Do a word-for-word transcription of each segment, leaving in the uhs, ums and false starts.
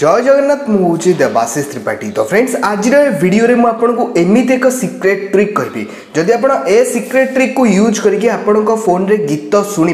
जय जगन्नाथ मुझे देबासिस त्रिपाठी। तो फ्रेंड्स आज वीडियो रे आपको एमती एक सिक्रेट ट्रिक कहबी जदि आप ए सिक्रेट ट्रिक को यूज करके आपण फोन रे गीत शुणे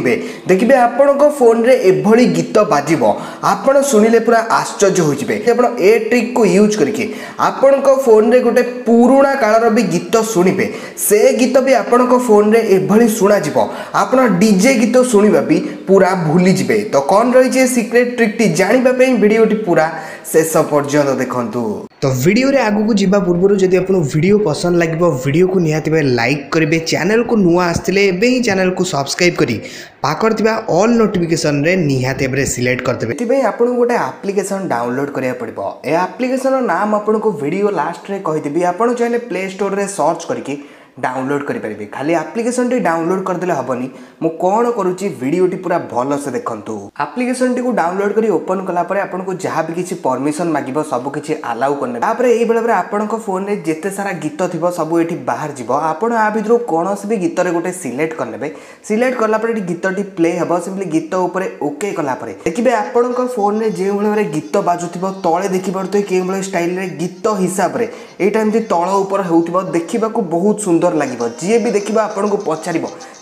देखिए आपण फोन रे एभली गीत बाजिब आप शुणिले पूरा आश्चर्य होते। आप ए ट्रिक को यूज करके आपण फोन रे गोटे पुराणा कालर भी गीत शुणे से गीत भी आपण फोन रे एभली शुणाज आप डीजे गीत शुणा भी पूरा भूलीजे। तो कौन रही सिक्रेट ट्रिकटी जानापी भिडटी पूरा शेष पर्यंत देखंतु। तो वीडियो रे आगु को जीवा पूर्व जदि आपको वीडियो पसंद लगे वीडियो को निहाती भाई लाइक करेंगे, चैनल को नुआ आसते ही चैनल को सब्सक्राइब करी पाकर ऑल नोटिफिकेशन रे निहाती भाई सिलेक्ट करते। आपको गोटे एप्लिकेशन डाउनलोड करा पड़ो। ए एप्लिकेशन नाम आपको वीडियो लास्ट में कहीदेवी। आपड़ चाहे प्ले स्टोर रे सर्च करके डाउनलोड करेंगे। खाली एप्लिकेशन टी डाउनलोड करदे हबनी। मु कौन करुच्ची वीडियोटी पूरा भल से देखंतु। एप्लिकेशन टी को डाउनलोड करी ओपन कला परे आपनको जहाँ भी किसी परमिशन मागिबो सब किसी अलाउ करने तापरे एई बेले आपनको फोन रे जेते सारा गीत थिबो सब एठी बाहर जीवो। आपण आ भितर कोन से भी गीत रे गोटे सिलेक्ट करनेबे। सिलेक्ट करला परे गीत टी प्ले हबो। सिंपली गीत ऊपर ओके कला परे देखिबे आपनको फोन रे जे भले गीत बाजुथिबो तळे देखि पड़तै के भले स्टाइल रे गीत हिसाब रे एटा एमती तळ ऊपर होउथिबो देखिबा को बहुत सुंदर लगे। जी भी देखिबा आपन को पचार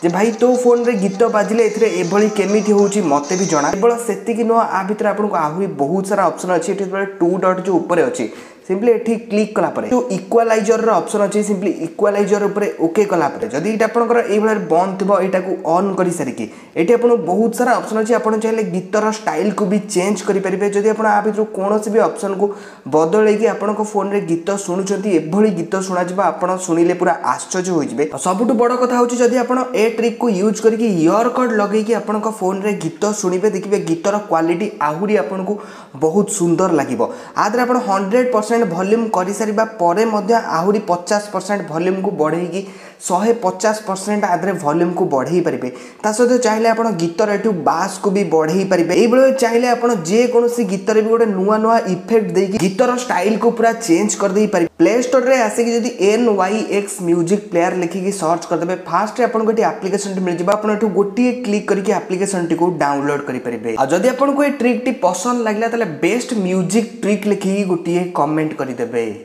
जे भाई तो फोन रे गीत बाजिले एथरे एभली केमिति होउची मते भी जणा। केवल सेतिकी नो आ भीतर आपन को आहुरी बहुत सारा ऑप्शन अछि। एठी टू डॉट जो ऊपर अछि सिंपली एठी क्लिक कला परे जो इक्वलाइजर रो ऑप्शन अछि सिंपली इक्वलाइजर ऊपर ओके कला परे जदी एटा आपन कर एभले बंद थिबो एटा को ऑन करी सरीकी एठी आपन बहुत सारा ऑप्शन अछि। आपन चाहिले गीत रो स्टाइल को भी चेंज करी परिबे। जदी आपन आ भीतर कोनोसी भी ऑप्शन को बदलै कि आपन को फोन रे गीत सुनु छथि एभली गीत सुना जबा आपन सुनिले पूरा आश्चर्य होई जबे। सबटु बड़ कथा होछि जदी आपन ए ट्रिक को यूज करके इयर कॉर्ड लगे कि आपन को फोन रे गीत सुनिबे देखिबे गीत रो क्वालिटी आहुरी आपन को बहुत सुंदर लागिबो। आदर आपन हंड्रेड परसेंट वॉल्यूम करी सरिबा परे मध्य आहुरी पचास परसेंट वॉल्यूम को बढ़ेगी शहे पचास परसेंट आदरे वॉल्यूम को बढ़े पारे। ता सहित चाहिए आप गीत एठू बास को भी बढ़े पारे। ये चाहिए आप जेकोसी गीत भी गोटे नुआ नुआ इफेक्ट देकी गीतर स्टाइल को पूरा चेंज कर दे पारे। प्ले स्टोर रे आसिक जदि N Y X music player लिखिकी सर्च करदे फास्ट आपको ये एप्लिकेशन मिल जाए। आप गोटे क्लिक करके एप्लिकेशन टी को डाउनलोड करेंगे। और जदि आपको ये ट्रिक टी पसंद लगला बेस्ट म्यूजिक ट्रिक लिखिकी गोटे कमेंट करदे।